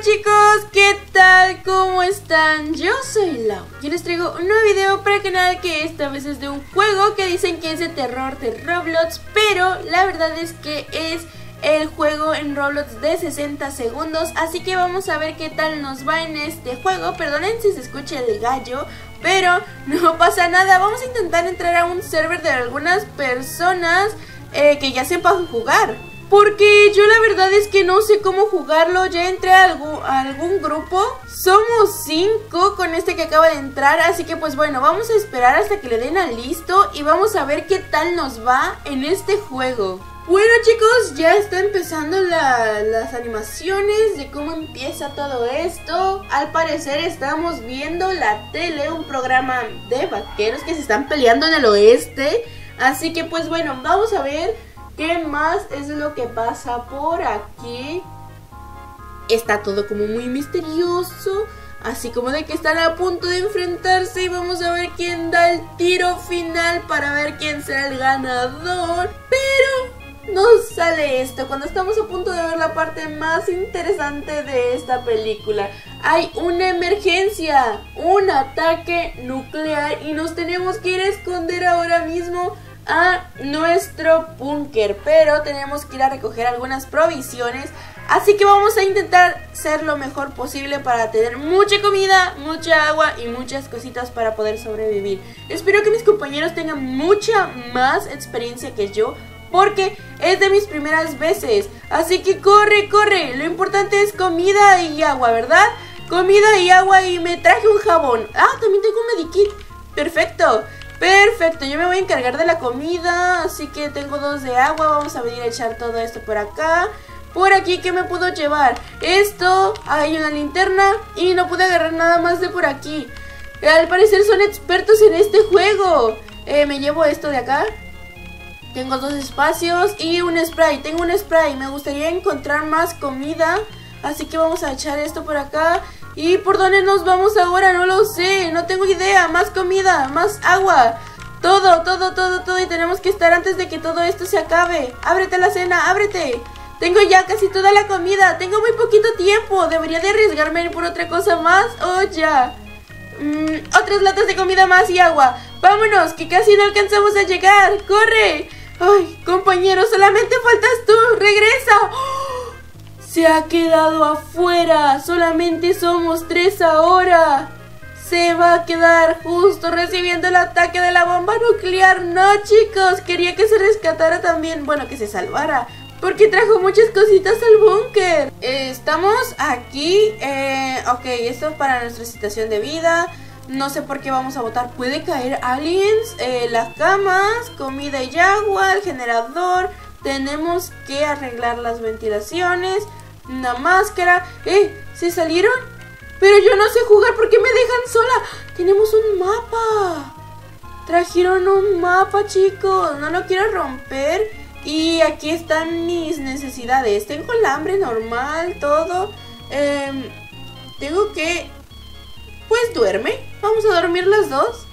Hola chicos, ¿qué tal? ¿Cómo están? Yo soy Lau. Yo les traigo un nuevo video para el canal que esta vez es de un juego que dicen que es de terror de Roblox, pero la verdad es que es el juego en Roblox de 60 segundos, así que vamos a ver qué tal nos va en este juego. Perdonen si se escucha el gallo, pero no pasa nada. Vamos a intentar entrar a un server de algunas personas que ya sepan jugar, porque yo la verdad es que no sé cómo jugarlo. Ya entré a algún grupo. Somos 5 con este que acaba de entrar, así que pues bueno, vamos a esperar hasta que le den a listo y vamos a ver qué tal nos va en este juego. Bueno chicos, ya está empezando las animaciones de cómo empieza todo esto. Al parecer estamos viendo la tele, un programa de vaqueros que se están peleando en el oeste. Así que pues bueno, vamos a ver qué más es lo que pasa por aquí. Está todo como muy misterioso, así como de que están a punto de enfrentarse y vamos a ver quién da el tiro final para ver quién será el ganador. Pero nos sale esto cuando estamos a punto de ver la parte más interesante de esta película. Hay una emergencia, un ataque nuclear y nos tenemos que ir a esconder ahora mismo a nuestro búnker, pero tenemos que ir a recoger algunas provisiones, así que vamos a intentar ser lo mejor posible para tener mucha comida, mucha agua y muchas cositas para poder sobrevivir. Espero que mis compañeros tengan mucha más experiencia que yo, porque es de mis primeras veces. Así que corre, corre. Lo importante es comida y agua, ¿verdad? Comida y agua, y me traje un jabón. Ah, también tengo un medikit. Perfecto, perfecto. Yo me voy a encargar de la comida, así que tengo 2 de agua. Vamos a venir a echar todo esto por acá. Por aquí, ¿qué me puedo llevar? Esto, hay una linterna y no pude agarrar nada más de por aquí. Al parecer son expertos en este juego. Me llevo esto de acá. Tengo 2 espacios y un spray. Tengo un spray. Me gustaría encontrar más comida, así que vamos a echar esto por acá. ¿Y por dónde nos vamos ahora? No lo sé. No tengo idea. Más comida, más agua. Todo, todo, todo, todo. Y tenemos que estar antes de que todo esto se acabe. Ábrete la cena, ábrete. Tengo ya casi toda la comida. Tengo muy poquito tiempo. Debería de arriesgarme por otra cosa más. Oh, ya. Otras latas de comida más y agua. Vámonos, que casi no alcanzamos a llegar. ¡Corre! Ay, compañero, solamente faltas tú. ¡Regresa! ¡Oh! Se ha quedado afuera. Solamente somos 3 ahora. Se va a quedar justo recibiendo el ataque de la bomba nuclear. No, chicos, quería que se rescatara también. Bueno, que se salvara, porque trajo muchas cositas al búnker. Estamos aquí. Ok, esto es para nuestra situación de vida. No sé por qué vamos a votar. Puede caer aliens. Las camas, comida y agua, el generador. Tenemos que arreglar las ventilaciones. Una máscara. ¿Se salieron? Pero yo no sé jugar, ¿por qué me dejan sola? Tenemos un mapa. Trajeron un mapa, chicos. No lo quiero romper. Y aquí están mis necesidades. Tengo el hambre normal, todo. Tengo que... Pues duerme. Vamos a dormir las 2.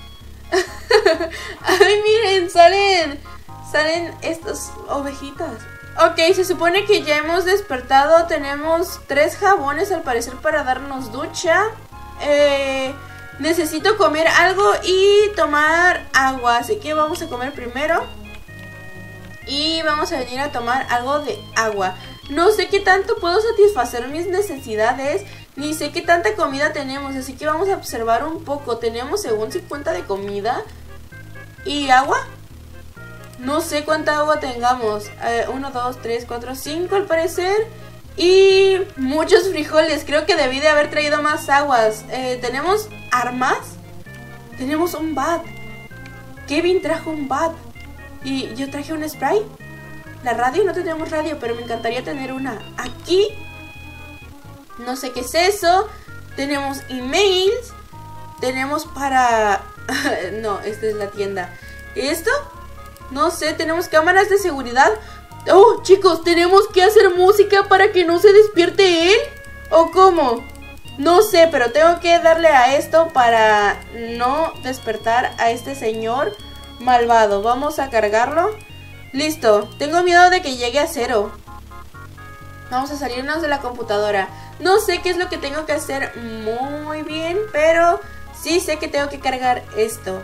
Ay, miren, salen estas ovejitas. Ok, se supone que ya hemos despertado. Tenemos 3 jabones al parecer para darnos ducha. Necesito comer algo y tomar agua, así que vamos a comer primero y vamos a venir a tomar algo de agua. No sé qué tanto puedo satisfacer mis necesidades, ni sé qué tanta comida tenemos, así que vamos a observar un poco. Tenemos según 50 de comida y agua. No sé cuánta agua tengamos. 1, 2, 3, 4, 5 al parecer. Y muchos frijoles. Creo que debí de haber traído más aguas. Tenemos armas. Tenemos un bat. Kevin trajo un bat. Y yo traje un spray. La radio, no tenemos radio, pero me encantaría tener una. Aquí no sé qué es eso. Tenemos emails. Tenemos para... no, esta es la tienda. ¿Esto? No sé, tenemos cámaras de seguridad. Oh, chicos, tenemos que hacer música para que no se despierte él. ¿O cómo? No sé, pero tengo que darle a esto para no despertar a este señor malvado. Vamos a cargarlo. Listo, tengo miedo de que llegue a 0. Vamos a salirnos de la computadora. No sé qué es lo que tengo que hacer muy bien, pero sí sé que tengo que cargar esto.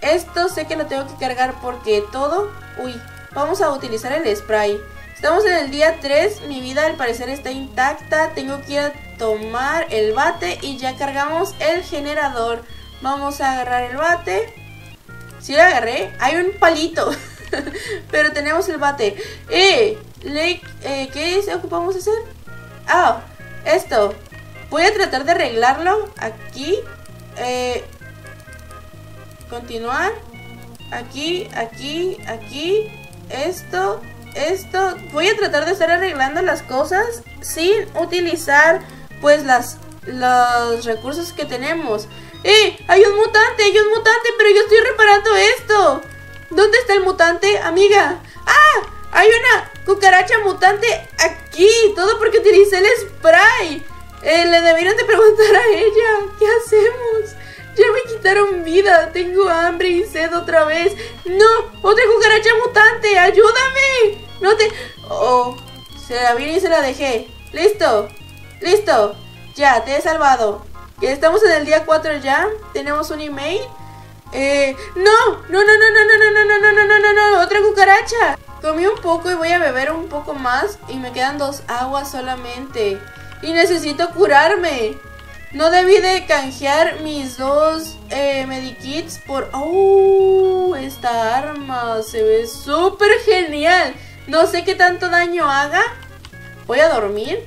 Esto sé que lo tengo que cargar porque todo... Uy, vamos a utilizar el spray. Estamos en el día 3, mi vida al parecer está intacta. Tengo que ir a tomar el bate y ya cargamos el generador. Vamos a agarrar el bate. Si lo agarré, hay un palito. Pero tenemos el bate. ¿Qué se ocupamos de hacer? Ah, esto. Voy a tratar de arreglarlo aquí. Continuar. Aquí, aquí, aquí. Esto. Voy a tratar de estar arreglando las cosas sin utilizar pues los recursos que tenemos. Hay un mutante, pero yo estoy reparando esto. ¿Dónde está el mutante, amiga? ¡Ah! Hay una cucaracha mutante aquí. Todo porque utilicé el spray. Le debieron de preguntar a ella. ¿Qué hacemos? Ya me quitaron vida. Tengo hambre y sed otra vez. ¡No! ¡Otra cucaracha mutante! ¡Ayúdame! No te... Oh, se la vine y se la dejé. ¡Listo! ¡Listo! Ya, te he salvado. Estamos en el día 4 ya. Tenemos un email. No, otra cucaracha. Comí un poco y voy a beber un poco más. Y me quedan 2 aguas solamente. Y necesito curarme. No debí de canjear mis 2 medikits por... ¡Oh! Esta arma se ve súper genial. No sé qué tanto daño haga. Voy a dormir.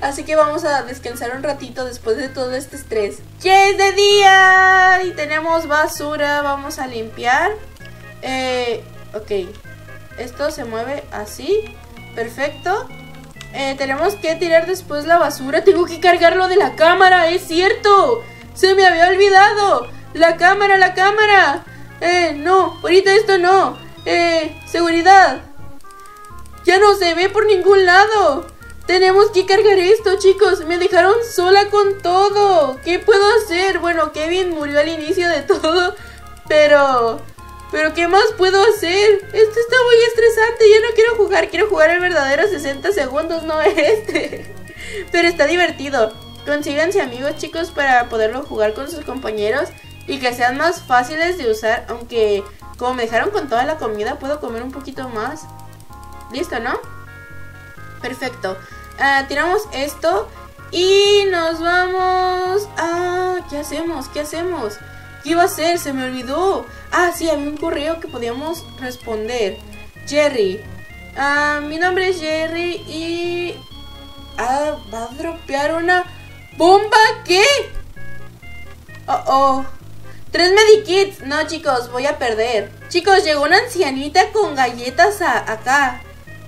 Así que vamos a descansar un ratito después de todo este estrés. ¡Ya es de día! Y tenemos basura. Vamos a limpiar. Ok. Esto se mueve así. Perfecto. Tenemos que tirar después la basura. Tengo que cargarlo de la cámara. ¡Es cierto! ¡Se me había olvidado! ¡La cámara! No. Ahorita esto no. Seguridad. Ya no se ve por ningún lado. Tenemos que cargar esto, chicos. Me dejaron sola con todo. ¿Qué puedo hacer? Bueno, Kevin murió al inicio de todo. Pero ¿qué más puedo hacer? Esto está muy estresante. Ya no quiero jugar. Quiero jugar el verdadero 60 segundos, no este. Pero está divertido. Consíganse amigos, chicos, para poderlo jugar con sus compañeros. Y que sean más fáciles de usar. Aunque como me dejaron con toda la comida, puedo comer un poquito más. Listo, ¿no? Perfecto. Tiramos esto y nos vamos. ¿Qué hacemos? ¿Qué iba a hacer? Se me olvidó. Ah, sí, había un correo que podíamos responder. Jerry. Mi nombre es Jerry y... Ah, va a dropear una bomba. ¿Qué? Oh, oh. 3 medikits. No, chicos, voy a perder. Chicos, llegó una ancianita con galletas acá.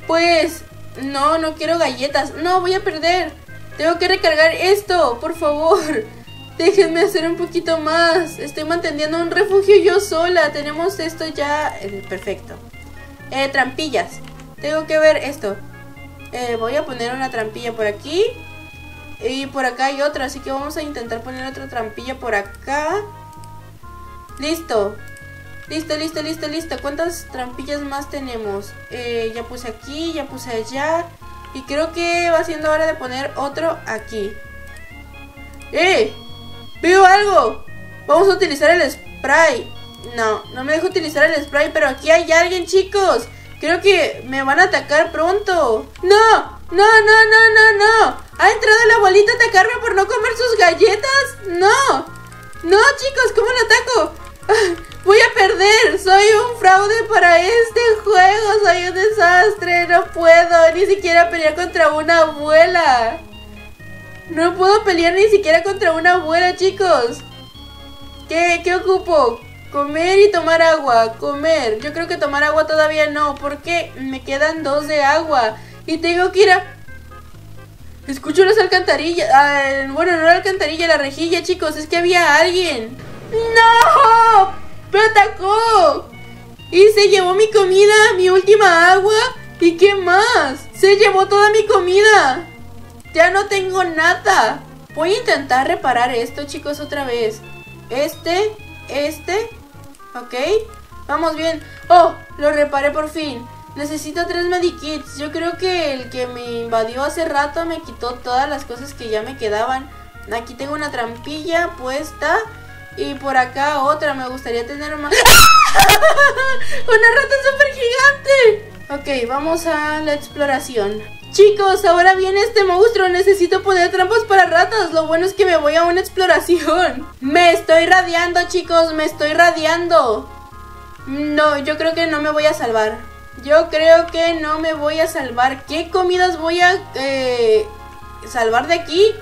Pues... No quiero galletas. No, voy a perder. Tengo que recargar esto, por favor. Déjenme hacer un poquito más. Estoy manteniendo un refugio yo sola. Tenemos esto ya. Perfecto. Trampillas. Tengo que ver esto. Voy a poner una trampilla por aquí. Y por acá hay otra. Así que vamos a intentar poner otra trampilla por acá. Listo. Listo. ¿Cuántas trampillas más tenemos? Ya puse aquí, ya puse allá. Y creo que va siendo hora de poner otro aquí. ¡Veo algo! Vamos a utilizar el spray. No me dejo utilizar el spray. Pero aquí hay alguien, chicos. Creo que me van a atacar pronto. ¡No! ¿Ha entrado la abuelita a atacarme por no comer sus galletas? ¡No, chicos! ¿Cómo lo ataco? Voy a perder, soy un fraude para este juego, soy un desastre, no puedo ni siquiera pelear contra una abuela. No puedo pelear ni siquiera contra una abuela, chicos. ¿Qué ocupo? Comer y tomar agua, comer. Yo creo que tomar agua todavía no, porque me quedan 2 de agua. Y tengo que ir a... Escucho las alcantarillas, bueno, no la alcantarilla, la rejilla, chicos, es que había alguien. ¡No! ¡Me atacó! Y se llevó mi comida, mi última agua. ¿Y qué más? ¡Se llevó toda mi comida! ¡Ya no tengo nada! Voy a intentar reparar esto, chicos, otra vez. Ok. Vamos bien. ¡Oh! Lo reparé por fin. Necesito 3 medikits. Yo creo que el que me invadió hace rato me quitó todas las cosas que ya me quedaban. Aquí tengo una trampilla puesta. Y por acá otra. Me gustaría tener más. ¡Una rata súper gigante! Ok, vamos a la exploración. Chicos, ahora viene este monstruo. Necesito poner trampas para ratas. Lo bueno es que me voy a una exploración. Me estoy radiando, chicos. Me estoy radiando. No, yo creo que no me voy a salvar. Yo creo que no me voy a salvar. ¿Qué comidas voy a salvar de aquí?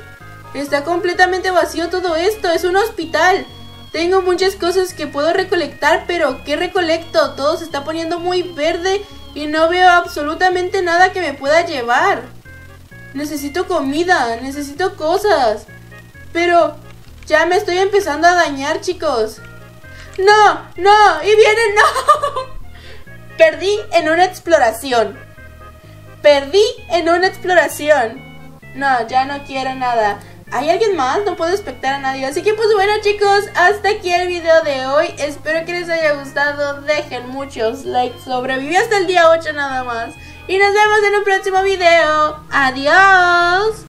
Está completamente vacío todo esto. Es un hospital. Tengo muchas cosas que puedo recolectar, pero ¿qué recolecto? Todo se está poniendo muy verde y no veo absolutamente nada que me pueda llevar. Necesito comida, necesito cosas. Pero ya me estoy empezando a dañar, chicos. ¡No! ¡No! ¡Y viene! ¡No! Perdí en una exploración. Perdí en una exploración. No, ya no quiero nada. ¿Hay alguien más? No puedo expectar a nadie. Así que pues bueno, chicos, hasta aquí el video de hoy. Espero que les haya gustado. Dejen muchos likes. Sobreviví hasta el día 8 nada más. Y nos vemos en un próximo video. ¡Adiós!